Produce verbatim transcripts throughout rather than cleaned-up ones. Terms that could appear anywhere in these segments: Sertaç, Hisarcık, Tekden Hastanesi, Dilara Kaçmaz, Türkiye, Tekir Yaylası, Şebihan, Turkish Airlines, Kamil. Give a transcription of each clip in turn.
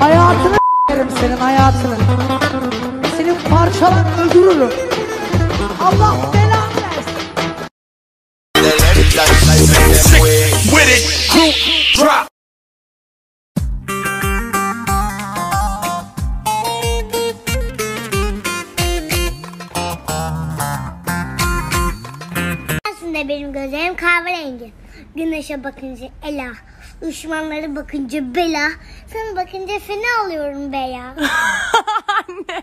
Hayatını s**erim senin hayatını. Senin parçalar öldürürüm. Allah belanı versin. Aslında benim gözlerim kahverengi. Güneşe bakınca ela, düşmanlara bakınca bela, sana bakınca fena alıyorum be ya. Anne.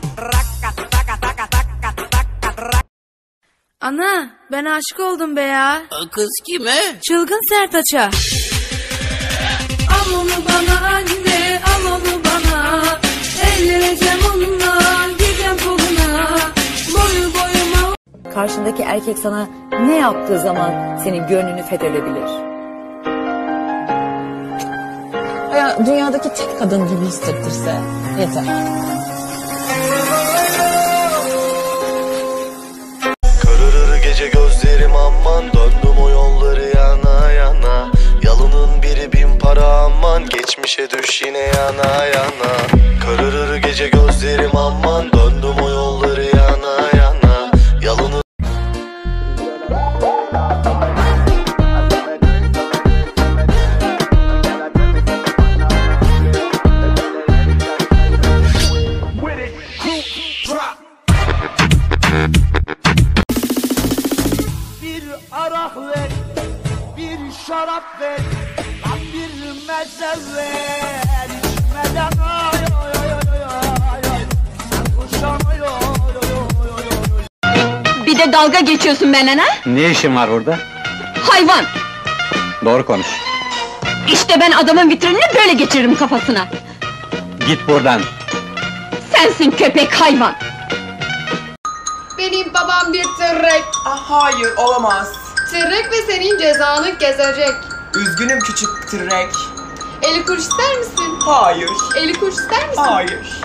Ana, ben aşık oldum be ya. Kız kime? Çılgın Sertaç'a. Al onu bana anne, al onu bana. Ellereceğim onunla, gideceğim koluna. Boyu boyuma. Karşındaki erkek sana ne yaptığı zaman senin gönlünü fethedebilir? Ya dünyadaki tek kadın gibi hissettirse yeter. Kararır gece gözlerim aman, döndüm o yolları yana yana. Yalının biri bin para aman, geçmişe düş yine yana yana. Kararır gece gözlerim aman, döndüm o yolları yana yana. Yalının... Bir arak ver, bir şarap ver, bir meze ver, içmeden ay ay ay ay ay. Bir de dalga geçiyorsun benimle ha? Ne işin var burada? Hayvan! Doğru konuş. İşte ben adamın vitrinini böyle geçiririm kafasına. Git buradan. Sensin köpek hayvan. Benim babam bir tırrek. Ah, hayır olamaz. Tırrek ve senin cezanı gezecek. Üzgünüm küçük tırrek. elli kuruş ister misin? Hayır. elli kuruş ister misin? Hayır.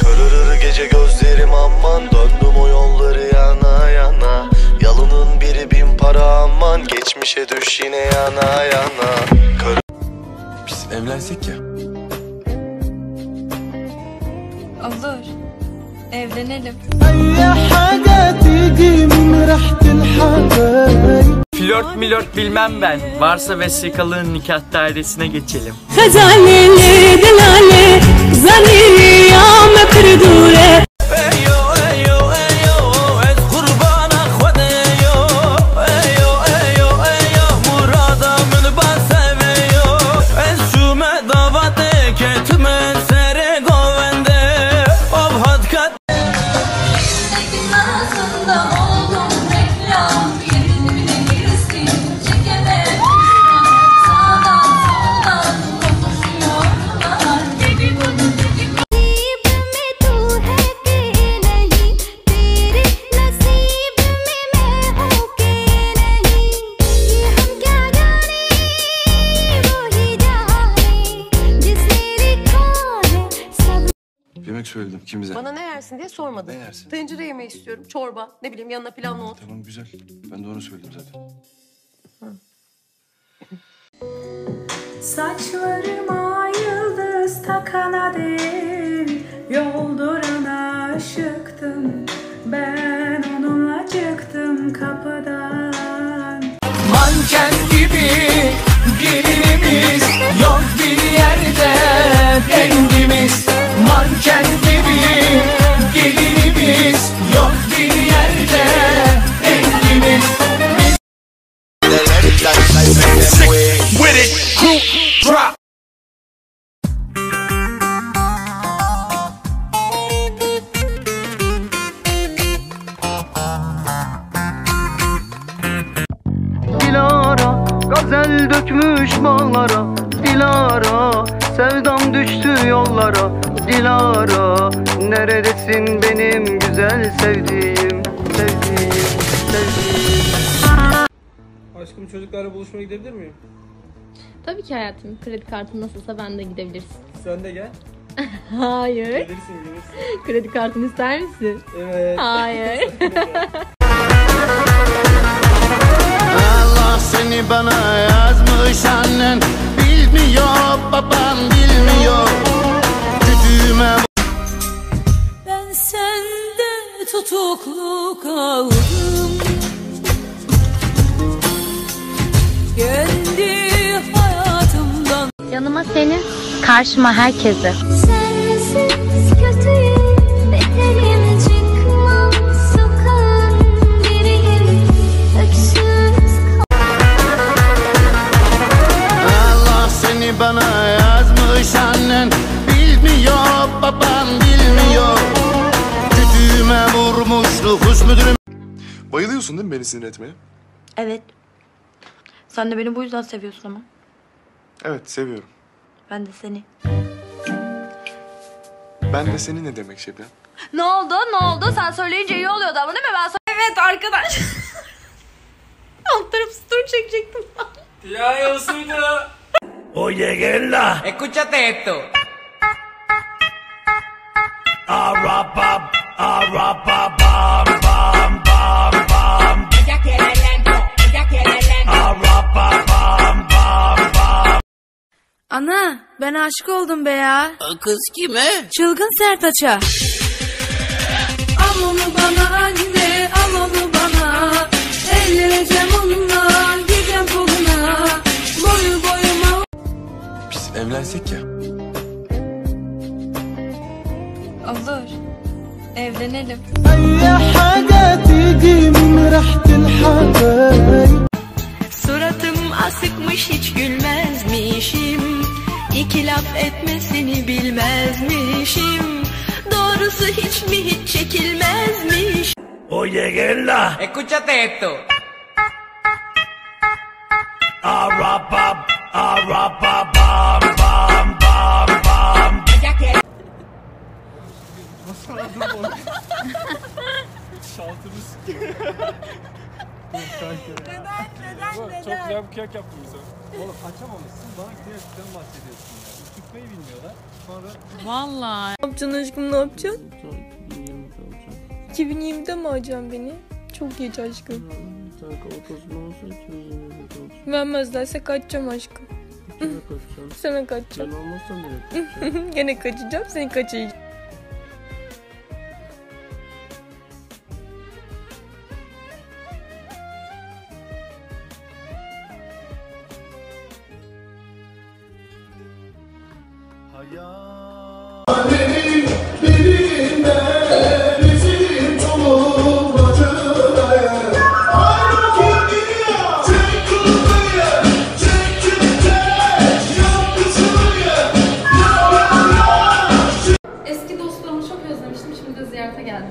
Kararır gece gözlerim aman, döndüm o yolları yana yana. Yalının biri bin para aman, geçmişe düş yine yana yana. Kar Biz evlensek ya. Olur. Evlenelim. Flört milört bilmem ben. Varsa vesikalığın nikah dairesine geçelim. Söyledim kimize? Bana ne yersin diye sormadın. Ne yersin? Tencere yemeği istiyorum. Çorba, ne bileyim yanına pilav, ne olur? Tamam güzel. Ben de onu söyledim zaten. Saçlarıma yıldız takan adet. Yoldurana aşıktım, ben onunla çıktım kapıdan. Manken gibi gelinimiz yok bir yerde dengimiz. Manken gibi gelinimiz yok bir yerde dengimiz. With it, group drop. Dilara, gazel dökmüş bağlara. Dilara, sevdam düştü yollara. Dilara, neredesin benim güzel sevdiğim, sevdiğim, sevdiğim. Aşkım, çocuklarla buluşmaya gidebilir miyim? Tabii ki hayatım. Kredi kartın nasılsa ben de gidebilirsin. Sen de gel. Hayır. Gelirsin, gelirsin. Kredi kartını ister misin? Evet. Hayır. Allah seni bana yazmış annen. Bilmiyor babam, bilmiyor. Düdüğüme... Ben sende tutuklu kaldım. Gönlüm yanıma seni, karşıma herkesi. Sensiz kötüyüm, beterim, çıkmam sokağın biriyim, öksüz kal. Allah seni bana yazmış annen, bilmiyor babam, bilmiyor. Düdüğüme vurmuş nüfus müdürüm. Bayılıyorsun değil mi beni sinir etmeye? Evet. Sen de beni bu yüzden seviyorsun ama. Evet, seviyorum. Ben de seni. Ben de seni ne demek Şebihan? Ne oldu, ne oldu? Sen söyleyince iyi oluyordu ama değil mi? Ben evet arkadaş. Alt tarafı story çekecektim. Ya Yosuyla. Oye gella. Escúchate esto. Arap bap, arap bap bam bam bam bam. Ella quiere lento, ella quiere lento. Arap bap bam bam. Ana, ben aşık oldum be ya. Kız kime? Çılgın Sertaç'a. Al onu bana anne, al onu bana. Elleneceğim onunla, gideceğim koluna. Boyu boyuma... Biz evlensek ya. Olur, evlenelim. Suratım asıkmış, hiç gülmezmişim. İki laf etmesini bilmezmişim. Doğrusu hiç mi hiç çekilmezmiş. Oye gella. Escúchate esto. Arap bap, arap bap bam bam bam bam. Nasıl oldu bu? Şaltımız. Neden, neden, oğlum, neden? Çok güzel bir kıyak yaptın bize. Oğlum açamamışsın, bana kıyaktan bahsediyorsun ya. Yani. Tutmayı bilmiyorlar, sonra... Vallahi. Ne yapacaksın aşkım, ne yapacaksın? iki bin yirmide olacak. iki bin yirmide mi alacaksın beni? Çok geç aşkım. Sanki otuzda olsa iki bin yirmide olacak. Vermezlerse kaçacağım aşkım. Kime kaçacağım? Sana kaçacağım. Ben olmazsam bile kaçacağım. Gene kaçacağım, seni kaçacağım. Benim dilimde bizim çoluk acıya. Ayrılık diye çek diye çek çek yapışıyor. Eski dostlarımı çok özlemiştim, şimdi de ziyarete geldim.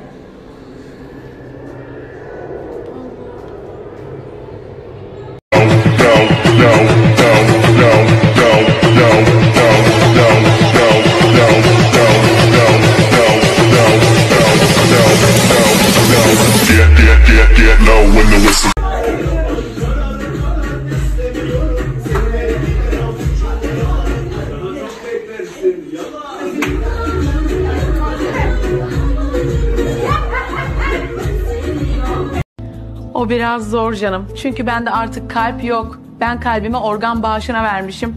O biraz zor canım. Çünkü bende artık kalp yok. Ben kalbimi organ bağışına vermişim.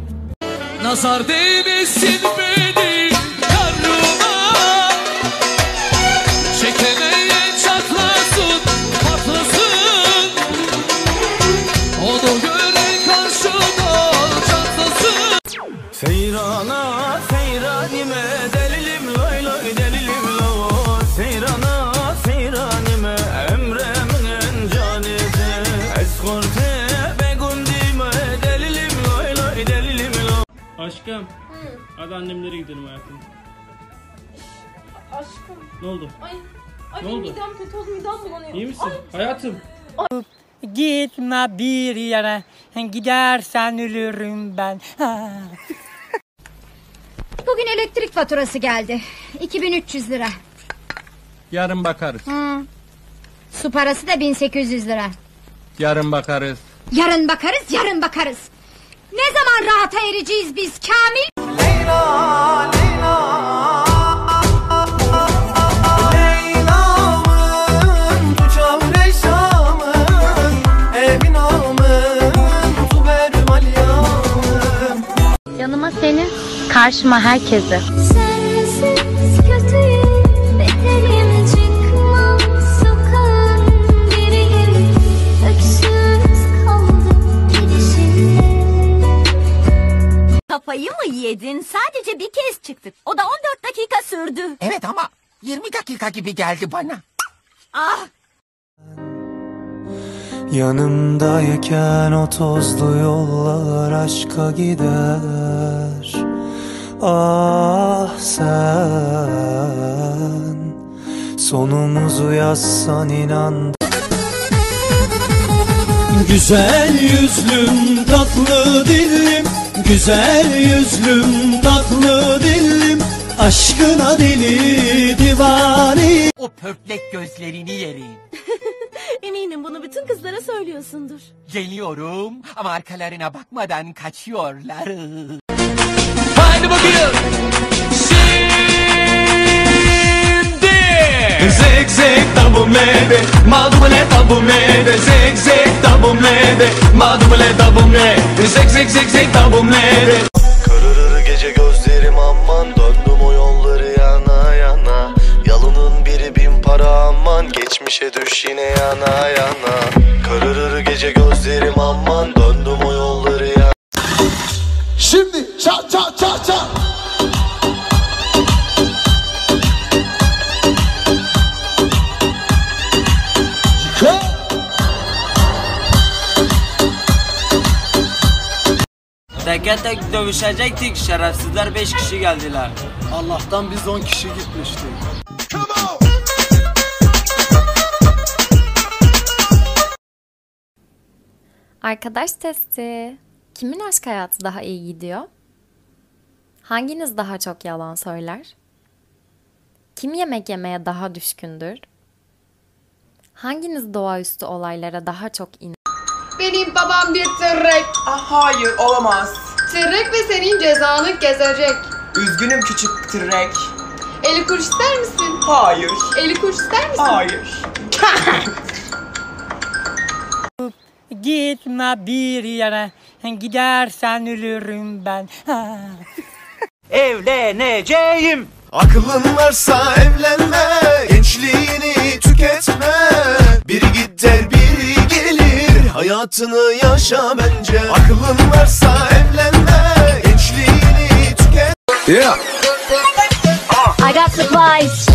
Nazar değmesin benim karnıma. Aşkım. Hı. Hadi annemlere gidelim hayatım. Aşkım. Ne oldu? Ay, ay ne oldu? Midem kötü oldu, midem bulanıyor. İyi misin? Ay. Hayatım. Ay. Gitme bir yere, gidersen ölürüm ben. Bugün elektrik faturası geldi. iki bin üç yüz lira. Yarın bakarız. Hı. Su parası da bin sekiz yüz lira. Yarın bakarız. Yarın bakarız, yarın bakarız. Ne zaman rahata ereceğiz biz Kamil? Leyla, Leyla. Yanıma seni, karşıma herkesi. Sensiz kötüyüm, beterim, çıkmam sokağın biriyim. Öksüz kaldım gidişinle. Kafayı mı yedin? Sadece bir kez çıktık. O da on dört dakika sürdü. Evet ama yirmi dakika gibi geldi bana. Ah! Yanımdayken o tozlu yollar aşka gider. Ah sen sonumuzu yazsan inan. Güzel yüzlüm tatlı dilim, güzel yüzlüm tatlı dilim, aşkına deli divane. O pörtlek gözlerini yerim. Eminim bunu bütün kızlara söylüyorsundur. Geliyorum ama arkalarına bakmadan kaçıyorlar. Haydi bakayım. Şimdi. Zek zek tabum lebe, madumle tabum lebe, zek zek tabum lebe, madumle tabum lebe, zek zek zek zek tabum lebe. Kararır gece gözlerim aman, döndüm o yolları yana yana. Yalının biri bin para aman, geçmişe düş yine yana yana. Kararır gece gözlerim aman, döndüm o yolları yana. Şimdi çat çat çat çat. Teke tek dövüşecektik, şerefsizler beş kişi geldiler. Allah'tan biz on kişi gitmiştik. Arkadaş testi. Kimin aşk hayatı daha iyi gidiyor? Hanginiz daha çok yalan söyler? Kim yemek yemeye daha düşkündür? Hanginiz doğaüstü olaylara daha çok inanır? Benim babam bir tırrek. Ah, hayır olamaz. Tırrek ve senin cezanı gezecek. Üzgünüm küçük tırrek. elli kuruş ister misin? Hayır. elli kuruş ister misin? Hayır. Gitme bir yere, gidersen ölürüm ben. Evleneceğim. Aklın varsa evlenme, gençliğini tüketme. Biri gider biri gelir, hayatını yaşa bence. Aklın varsa evlenme, gençliğini tüket. Yeah. I got supplies.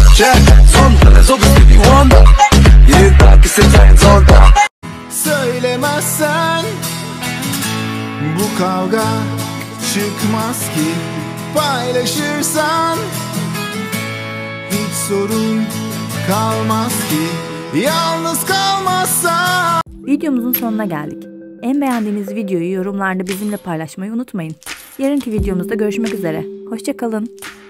Söylemezsen bu kavga çıkmaz ki, paylaşırsan hiç sorun kalmaz ki, yalnız kalmazsan. Videomuzun sonuna geldik. En beğendiğiniz videoyu yorumlarda bizimle paylaşmayı unutmayın. Yarınki videomuzda görüşmek üzere. Hoşça kalın.